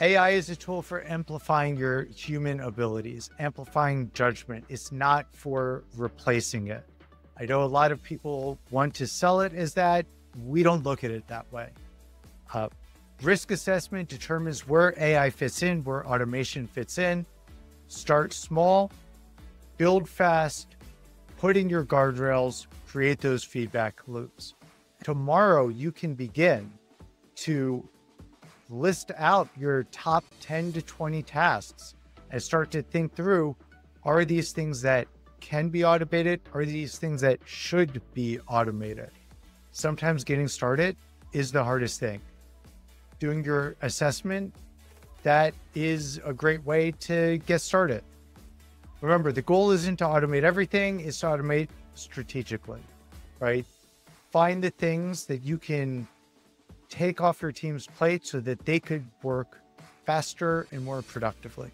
AI is a tool for amplifying your human abilities, amplifying judgment. It's not for replacing it. I know a lot of people want to sell it as that. We don't look at it that way. Risk assessment determines where AI fits in, where automation fits in. Start small, build fast, put in your guardrails, create those feedback loops. Tomorrow you can begin to list out your top 10 to 20 tasks and start to think through, are these things that can be automated? Are these things that should be automated? Sometimes getting started is the hardest thing. Doing your assessment, that is a great way to get started. Remember, the goal isn't to automate everything, it's to automate strategically, right? Find the things that you can take off your team's plate so that they could work faster and more productively.